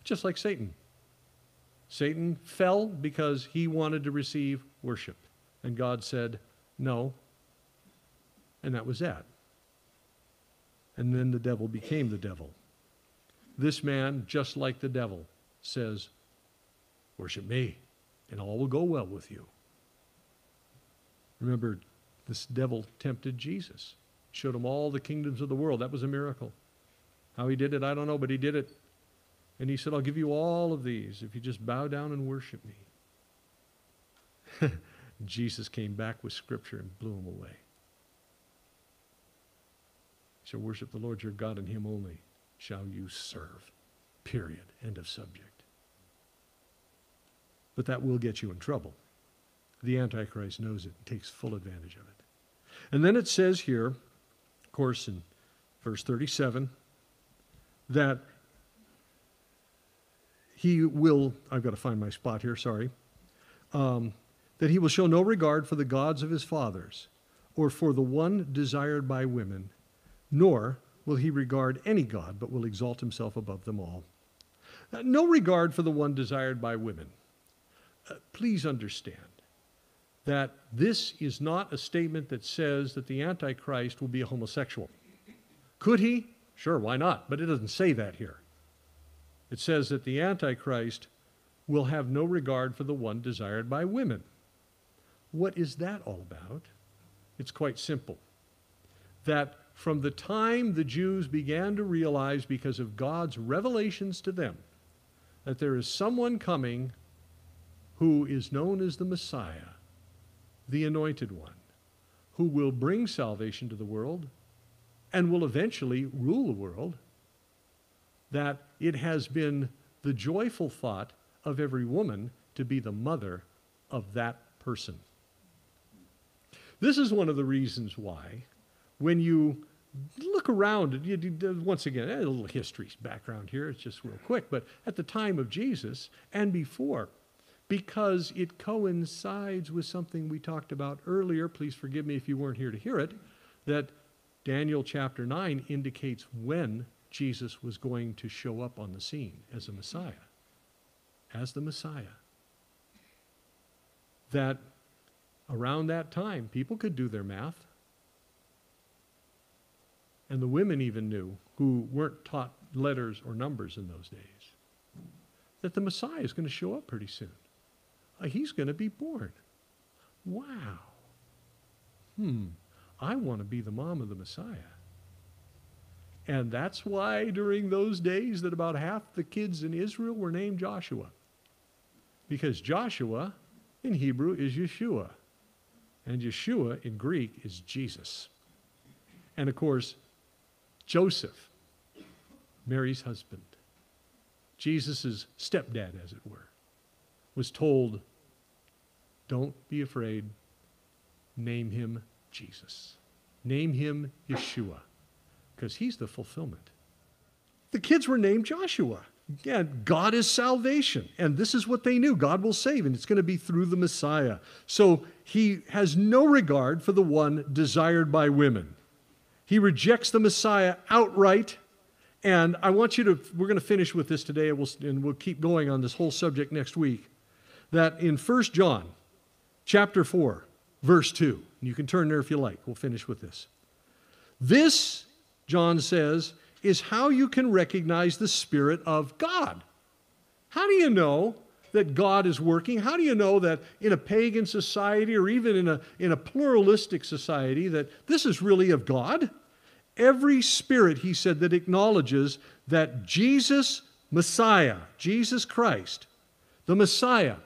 Just like Satan. Satan fell because he wanted to receive worship. And God said, no, and that was that. And then the devil became the devil. This man, just like the devil, says, worship me, and all will go well with you. Remember, this devil tempted Jesus, showed him all the kingdoms of the world. That was a miracle. How he did it, I don't know, but he did it. And he said, I'll give you all of these if you just bow down and worship me. Jesus came back with Scripture and blew him away. You shall worship the Lord your God, and him only shall you serve. Period. End of subject. But that will get you in trouble. The Antichrist knows it and takes full advantage of it. And then it says here, of course, in verse thirty-seven, that he will, I've got to find my spot here, sorry, um, that he will show no regard for the gods of his fathers or for the one desired by women, nor will he regard any god, but will exalt himself above them all. Uh, no regard for the one desired by women. Uh, please understand that this is not a statement that says that the Antichrist will be a homosexual. Could he? Sure, why not? But it doesn't say that here. It says that the Antichrist will have no regard for the one desired by women. What is that all about? It's quite simple. That from the time the Jews began to realize, because of God's revelations to them, that there is someone coming who is known as the Messiah, the Anointed One, who will bring salvation to the world and will eventually rule the world, that it has been the joyful thought of every woman to be the mother of that person. This is one of the reasons why, when you look around, you do, once again, a little history background here, it's just real quick, but at the time of Jesus and before, because it coincides with something we talked about earlier, please forgive me if you weren't here to hear it, that Daniel chapter nine indicates when Jesus was going to show up on the scene as a Messiah, as the Messiah. That around that time, people could do their math. And the women even knew, who weren't taught letters or numbers in those days, that the Messiah is going to show up pretty soon. He's going to be born. Wow. Hmm. I want to be the mom of the Messiah. And that's why during those days that about half the kids in Israel were named Joshua. Because Joshua in Hebrew is Yeshua. And Yeshua in Greek is Jesus. And of course, Joseph, Mary's husband, Jesus' stepdad, as it were, was told, don't be afraid, name him Jesus. Name him Yeshua, because he's the fulfillment. The kids were named Joshua. Again, God is salvation, and this is what they knew. God will save, and it's going to be through the Messiah. So he has no regard for the one desired by women. He rejects the Messiah outright. And I want you to, we're going to finish with this today, and we'll, and we'll keep going on this whole subject next week, that in First John chapter four, verse two, and you can turn there if you like. We'll finish with this. This, John says, is how you can recognize the Spirit of God. How do you know that God is working? How do you know that in a pagan society, or even in a, in a pluralistic society, that this is really of God? Every spirit, he said, that acknowledges that Jesus, Messiah, Jesus Christ, the Messiah,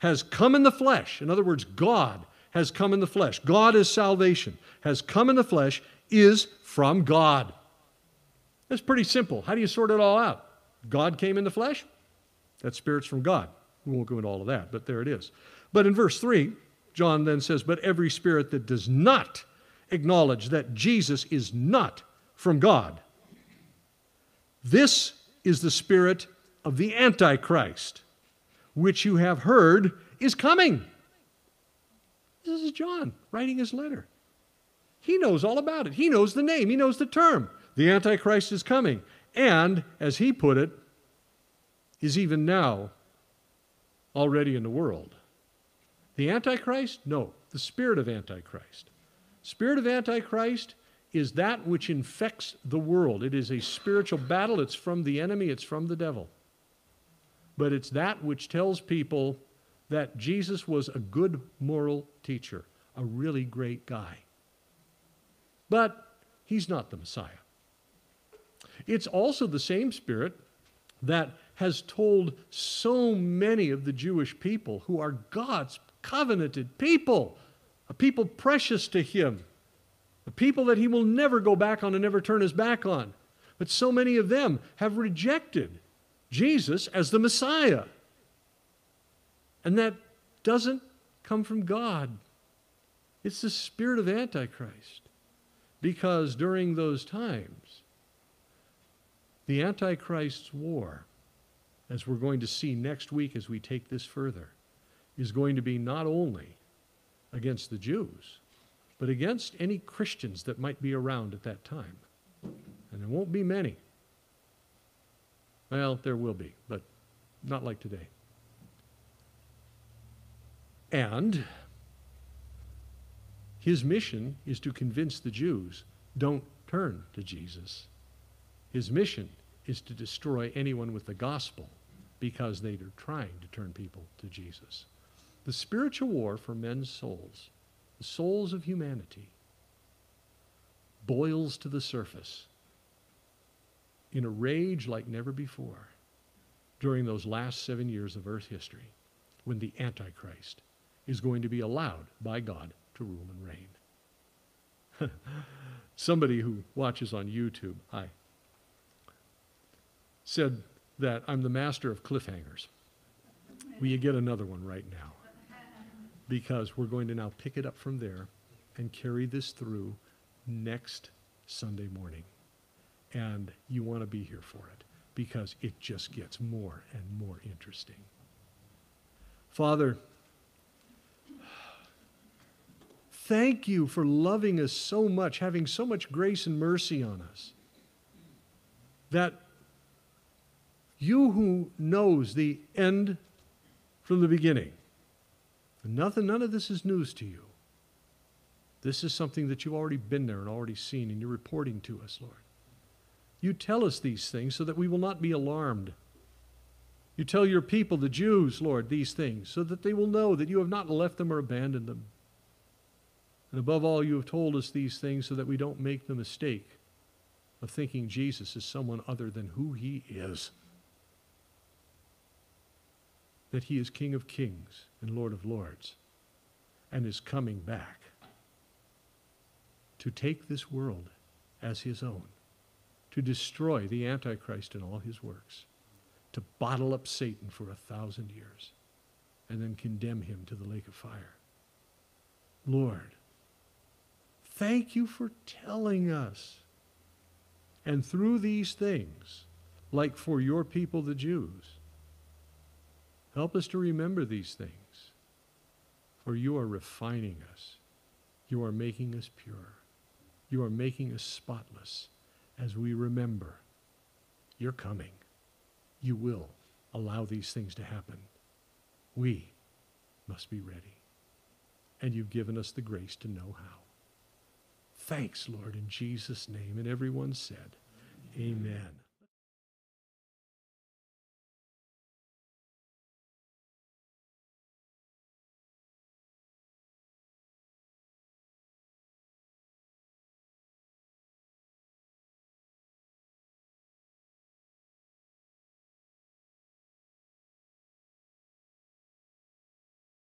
has come in the flesh. In other words, God has come in the flesh. God is salvation. Has come in the flesh, is from God. That's pretty simple. How do you sort it all out? God came in the flesh? That spirit's from God. We won't go into all of that, but there it is. But in verse three, John then says, but every spirit that does not acknowledge that Jesus is not from God. This is the spirit of the Antichrist, which you have heard is coming. This is John writing his letter. He knows all about it. He knows the name. He knows the term. The Antichrist is coming. And, as he put it, is even now already in the world. The Antichrist? No, the spirit of Antichrist. Spirit of Antichrist is that which infects the world. It is a spiritual battle. It's from the enemy. It's from the devil. But it's that which tells people that Jesus was a good moral teacher, a really great guy. But he's not the Messiah. It's also the same spirit that has told so many of the Jewish people, who are God's covenanted people, a people precious to him, a people that he will never go back on and never turn his back on. But so many of them have rejected Jesus as the Messiah. And that doesn't come from God. It's the spirit of Antichrist. Because during those times, the Antichrist's war, as we're going to see next week as we take this further, is going to be not only against the Jews, but against any Christians that might be around at that time. And there won't be many. Well, there will be, but not like today. And his mission is to convince the Jews, don't turn to Jesus. His mission is to destroy anyone with the gospel, because they are trying to turn people to Jesus. The spiritual war for men's souls, the souls of humanity, boils to the surface in a rage like never before during those last seven years of earth history, when the Antichrist is going to be allowed by God to rule and reign. Somebody who watches on YouTube, I said that I'm the master of cliffhangers. Will you get another one right now? Because we're going to now pick it up from there and carry this through next Sunday morning. And you want to be here for it, because it just gets more and more interesting. Father, thank you for loving us so much, having so much grace and mercy on us, that you who knows the end from the beginning, nothing, none of this is news to you. This is something that you've already been there and already seen, and you're reporting to us, Lord. You tell us these things so that we will not be alarmed. You tell your people, the Jews, Lord, these things so that they will know that you have not left them or abandoned them. And above all, you have told us these things so that we don't make the mistake of thinking Jesus is someone other than who he is. That he is King of Kings and Lord of Lords, and is coming back to take this world as his own, to destroy the Antichrist and all his works, to bottle up Satan for a thousand years, and then condemn him to the lake of fire. Lord, thank you for telling us. And through these things, like for your people, the Jews, help us to remember these things, for you are refining us. You are making us pure. You are making us spotless as we remember you're coming. You will allow these things to happen. We must be ready. And you've given us the grace to know how. Thanks, Lord, in Jesus' name. And everyone said, amen.